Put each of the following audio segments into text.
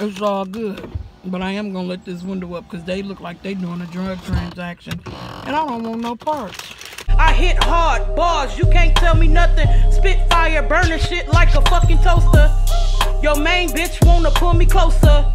It's all good. But I am going to let this window up because they look like they doing a drug transaction. And I don't want no parts. I hit hard bars. You can't tell me nothing. Spitfire burning shit like a fucking toaster. Your main bitch want to pull me closer.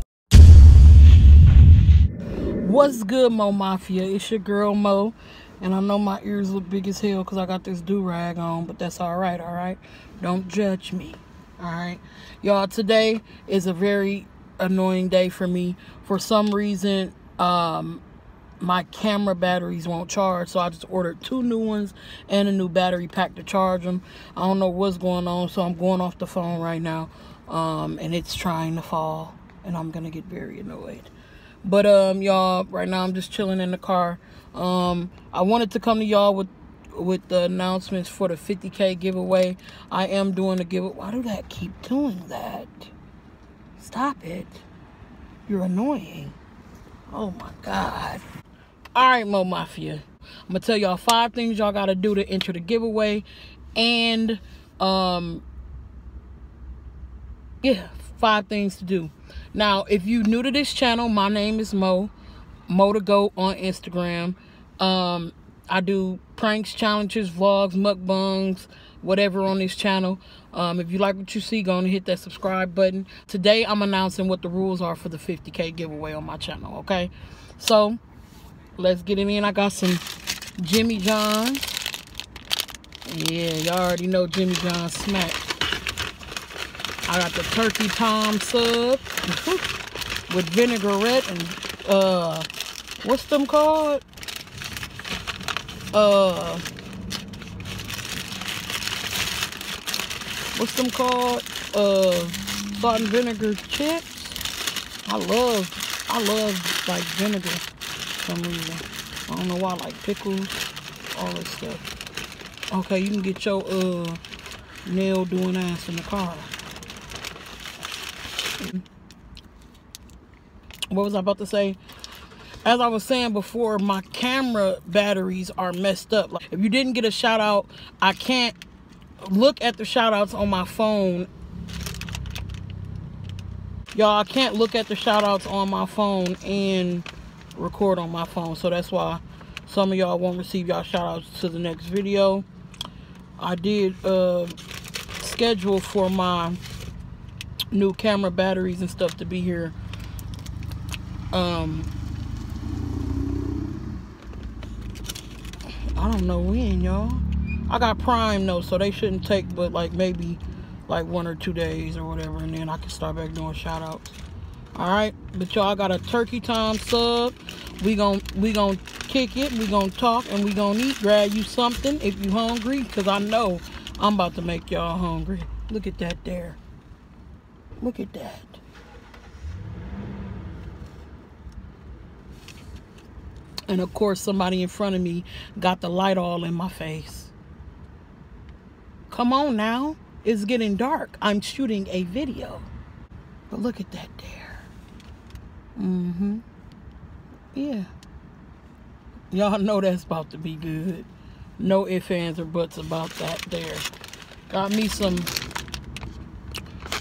What's good, Mo Mafia? It's your girl, Mo. And I know my ears look big as hell because I got this do-rag on. But that's alright, alright? Don't judge me, alright? Y'all, today is a very annoying day for me. For some reason, my camera batteries won't charge, so I just ordered 2 new ones and a new battery pack to charge them. I don't know what's going on, so I'm going off the phone right now, and it's trying to fall, and I'm gonna get very annoyed. But y'all, right now I'm just chilling in the car. I wanted to come to y'all with the announcements for the 50K giveaway. I am doing a giveaway. Why do that keep doing that? Stop it. You're annoying. Oh my God. All right, Mo Mafia. I'm going to tell y'all 5 things y'all got to do to enter the giveaway. And, yeah, 5 things to do. Now, if you're new to this channel, my name is Mo. Mo Da Goat on Instagram. I do pranks, challenges, vlogs, mukbangs, whatever on this channel. If you like what you see, go on and hit that subscribe button. Today, I'm announcing what the rules are for the 50K giveaway on my channel, okay? So, let's get it in. I got some Jimmy John's. Yeah, y'all already know Jimmy John's smack. I got the turkey tom sub with vinaigrette and, what's them called? Salt and vinegar chips. I love like vinegar for some reason. I don't know why, like pickles, all this stuff. Okay, you can get your nail doing ass in the car. What was I about to say? As I was saying before, my camera batteries are messed up. Like, if you didn't get a shout out, I can't look at the shout outs on my phone. Y'all, I can't look at the shout outs on my phone and record on my phone. So that's why some of y'all won't receive y'all shout outs to the next video. I did schedule for my new camera batteries and stuff to be here. I don't know when, y'all. I got Prime though, so they shouldn't take but like maybe like 1 or 2 days or whatever, and then I can start back doing shout outs. Alright, but y'all, I got a turkey time sub. We gon' kick it, we gon' talk, and we gon' eat. Grab you something if you hungry, cause I know I'm about to make y'all hungry. Look at that there. Look at that. And of course, somebody in front of me got the light all in my face. Come on now. It's getting dark. I'm shooting a video. But look at that there. Mm-hmm. Yeah. Y'all know that's about to be good. No ifs, ands, or buts about that there. Got me some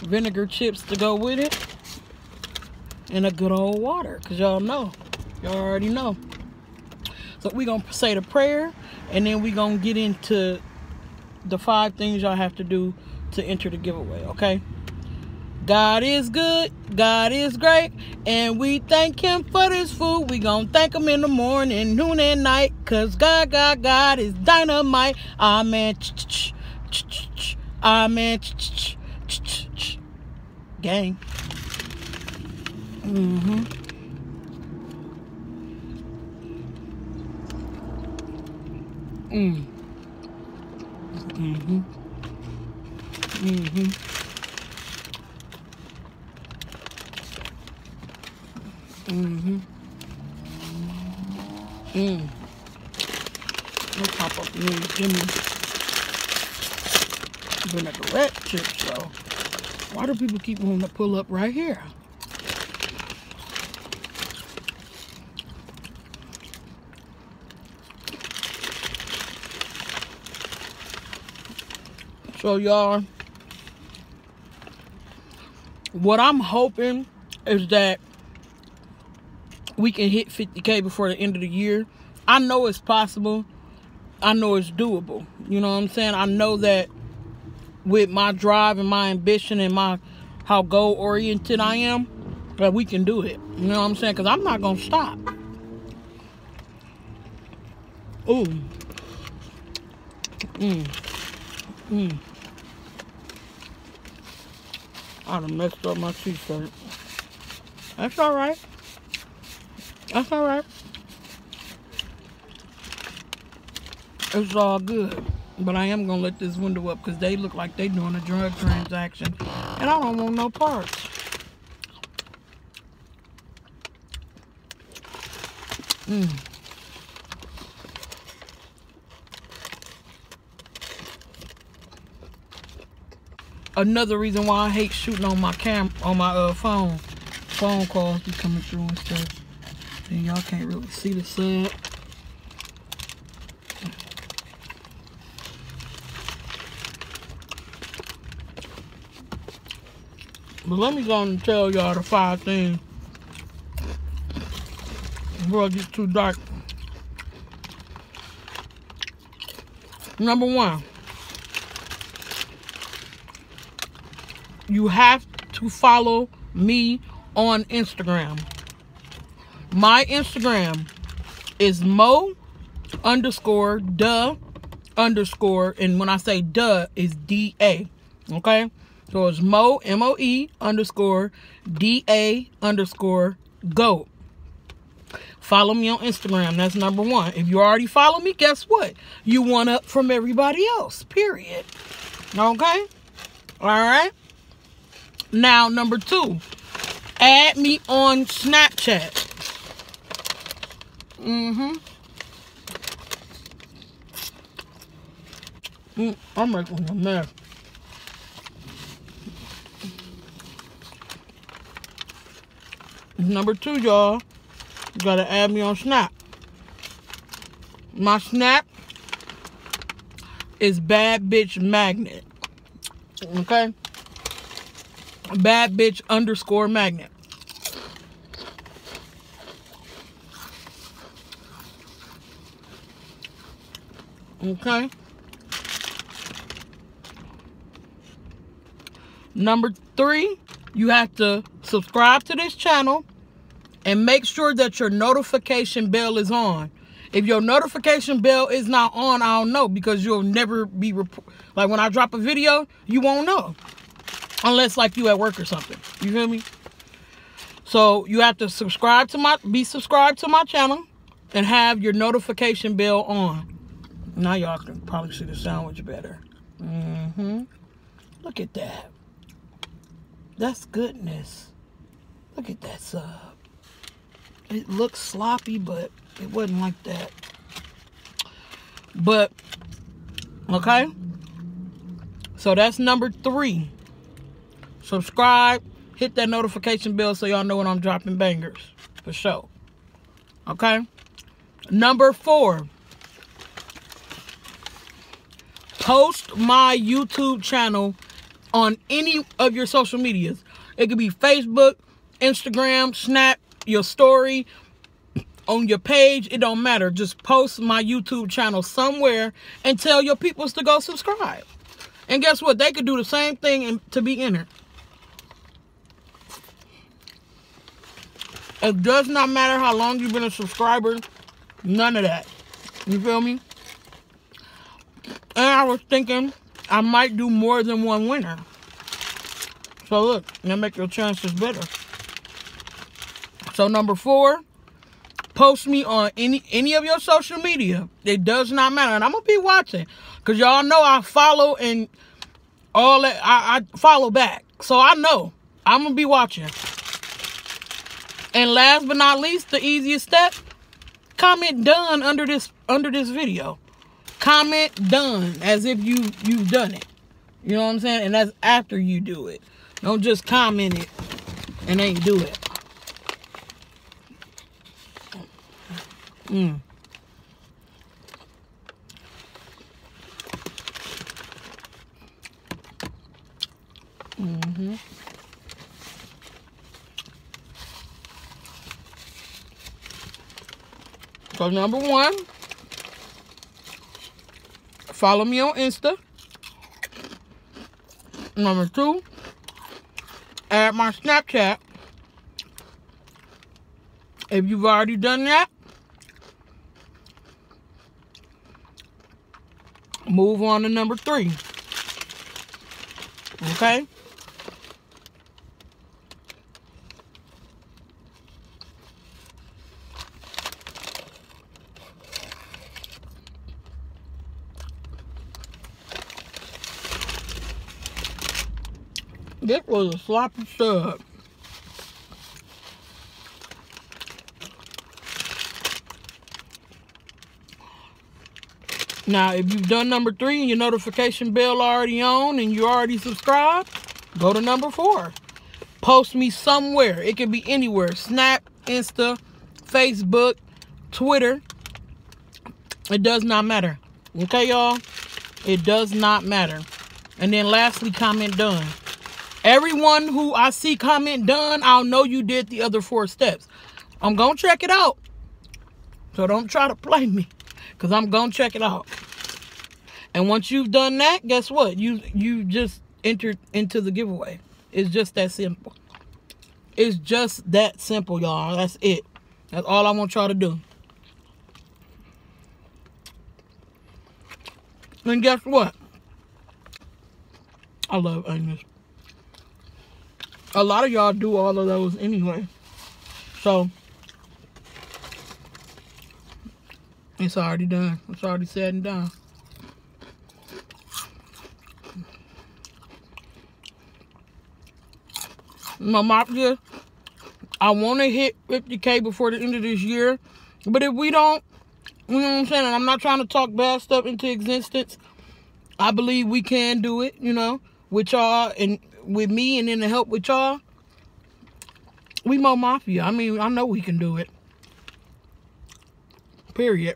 vinegar chips to go with it. And a good old water. Because y'all know. Y'all already know. So we're going to say the prayer, and then we're going to get into the 5 things y'all have to do to enter the giveaway, okay? God is good, God is great, and we thank him for this food. We're going to thank him in the morning, noon, and night, because God is dynamite. Amen. Amen. Gang. Mm-hmm. Mm. Mm-hmm. Mm-hmm. Mm-hmm. Mm. Let's pop up and give me vinaigrette chips, though. Why do people keep wanting to pull up right here? So y'all, what I'm hoping is that we can hit 50K before the end of the year. I know it's possible. I know it's doable. You know what I'm saying? I know that with my drive and my ambition and my how goal-oriented I am, that we can do it. You know what I'm saying? Because I'm not going to stop. Ooh. Mmm. Mmm. I done messed up my t-shirt. That's alright. That's alright. It's all good. But I am going to let this window up because they look like they doing a drug transaction. And I don't want no parts. Mmm. Another reason why I hate shooting on my phone. Phone calls be coming through and stuff. And y'all can't really see the sun. But let me go and tell y'all the 5 things before it gets too dark. Number 1. You have to follow me on Instagram. My Instagram is Moe_Da_, and when I say da, is DA. Okay? So it's Moe, MOE_DA_goat. Follow me on Instagram. That's number 1. If you already follow me, guess what? You one up from everybody else. Period. Okay? Alright? Now, number 2, add me on Snapchat. I'm making a mess. Number 2, y'all, you gotta add me on Snap. My Snap is Badbitch_Magnet. Okay? Badbitch_Magnet. Okay. Number 3, you have to subscribe to this channel and make sure that your notification bell is on. If your notification bell is not on, I don't know, because you'll never be like when I drop a video, you won't know. Unless, like, you at work or something. You feel me? So, you have to subscribe to be subscribed to my channel and have your notification bell on. Now, y'all can probably see the sandwich better. Look at that. That's goodness. Look at that sub. It looks sloppy, but it wasn't like that. But, okay? So, that's number 3. Subscribe, hit that notification bell so y'all know when I'm dropping bangers, for sure. Okay? Number 4, post my YouTube channel on any of your social medias. It could be Facebook, Instagram, Snap, your story, on your page. It don't matter. Just post my YouTube channel somewhere and tell your peoples to go subscribe. And guess what? They could do the same thing and to be entered. It does not matter how long you've been a subscriber. None of that. You feel me? And I was thinking I might do more than one winner. So look, that make your chances better. So number 4, post me on any of your social media. It does not matter. And I'm going to be watching. Because y'all know I follow and all that. I follow back. So I know. I'm going to be watching. And last but not least, the easiest step, comment done under this video. Comment done as if you've done it. You know what I'm saying? And that's after you do it. Don't just comment it and ain't do it. So number one, follow me on Insta. Number two, add my Snapchat. If you've already done that, move on to number three. Okay? This was a sloppy sub. Now, if you've done number three and your notification bell already on and you're already subscribed, go to number four. Post me somewhere. It can be anywhere. Snap, Insta, Facebook, Twitter. It does not matter. Okay, y'all? It does not matter. And then lastly, comment done. Everyone who I see comment done, I'll know you did the other four steps. I'm going to check it out. So don't try to play me, because I'm going to check it out. And once you've done that, guess what? You just entered into the giveaway. It's just that simple. It's just that simple, y'all. That's it. That's all I want y'all to do. And guess what? I love onions. A lot of y'all do all of those anyway. So, it's already done. It's already said and done. My mop just, I want to hit 50K before the end of this year. But if we don't, you know what I'm saying? And I'm not trying to talk bad stuff into existence. I believe we can do it, you know, with y'all and with me, and then to help with y'all. We Moe Mafia. I mean, I know we can do it. Period.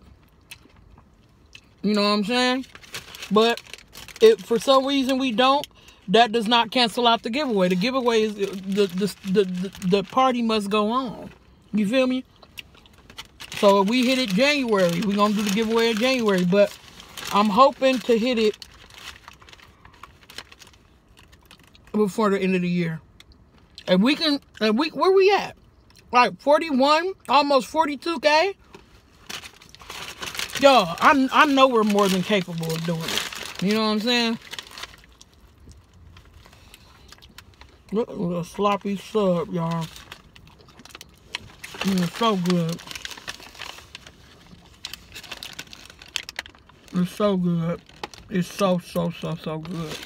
You know what I'm saying? But if for some reason we don't, that does not cancel out the giveaway. The giveaway is the party must go on. You feel me? So if we hit it January, we're gonna do the giveaway in January. But I'm hoping to hit it before the end of the year. And we can, and we, where we at? Like 41, almost 42K. Y'all, I know we're more than capable of doing it. You know what I'm saying? Look at the sloppy sub, y'all. It's so good. It's so good. It's so good.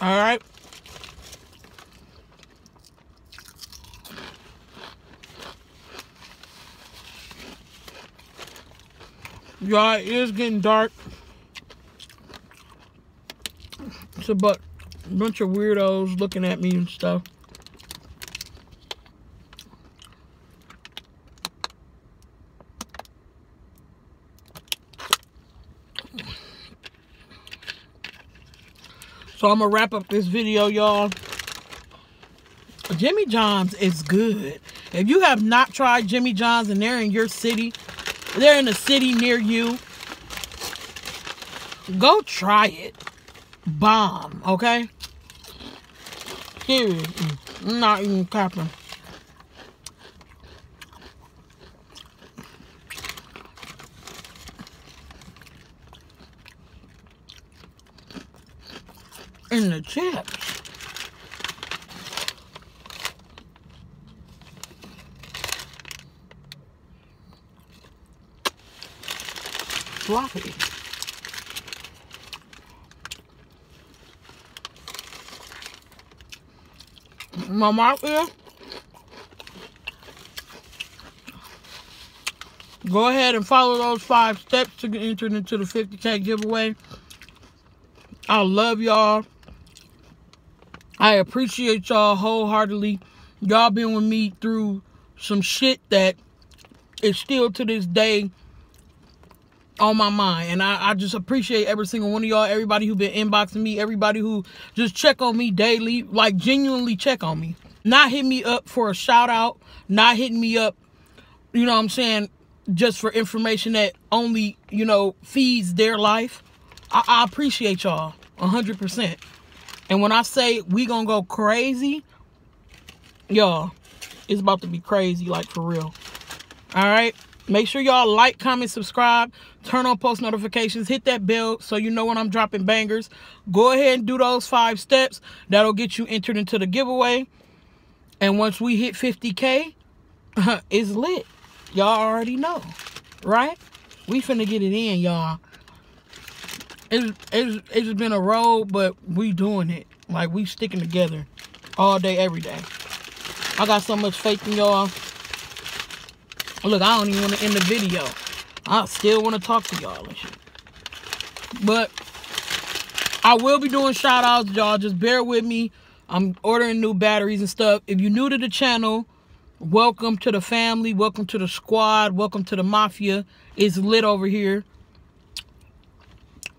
All right. Y'all, it is getting dark. It's a bunch of weirdos looking at me and stuff. So I'm gonna wrap up this video, y'all. Jimmy John's is good. If you have not tried Jimmy John's and they're in your city, they're in a city near you, go try it. Bomb, okay? Seriously, I'm not even capping. In the chips. Sloppy. My mafia. Go ahead and follow those 5 steps to get entered into the 50K giveaway. I love y'all. I appreciate y'all wholeheartedly. Y'all been with me through some shit that is still to this day on my mind. And I just appreciate every single one of y'all, everybody who been inboxing me, everybody who just check on me daily, like genuinely check on me. Not hitting me up for a shout out, not hitting me up, you know what I'm saying, just for information that only, you know, feeds their life. I appreciate y'all 100%. And when I say we gonna go crazy, y'all, it's about to be crazy, like for real. All right, make sure y'all like, comment, subscribe, turn on post notifications, hit that bell so you know when I'm dropping bangers. Go ahead and do those 5 steps. That'll get you entered into the giveaway. And once we hit 50K, it's lit. Y'all already know, right? We finna get it in, y'all. It's been a road, but we doing it. Like, we sticking together all day, every day. I got so much faith in y'all. Look, I don't even want to end the video. I still want to talk to y'all and shit. But I will be doing shout-outs, y'all. Just bear with me. I'm ordering new batteries and stuff. If you're new to the channel, welcome to the family. Welcome to the squad. Welcome to the mafia. It's lit over here.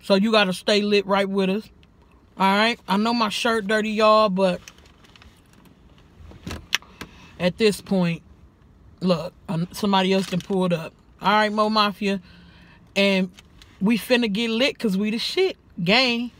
So you got to stay lit right with us. All right? I know my shirt dirty, y'all, but at this point, look, somebody else done pulled up. All right, Mo Mafia. And we finna get lit because we the shit. Gang.